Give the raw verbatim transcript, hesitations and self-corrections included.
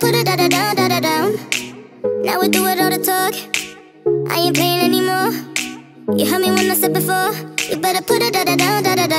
Put it da da down, da da down. Now we do it all the talk. I ain't playing anymore. You heard me when I said before. You better put it da da down, da da down.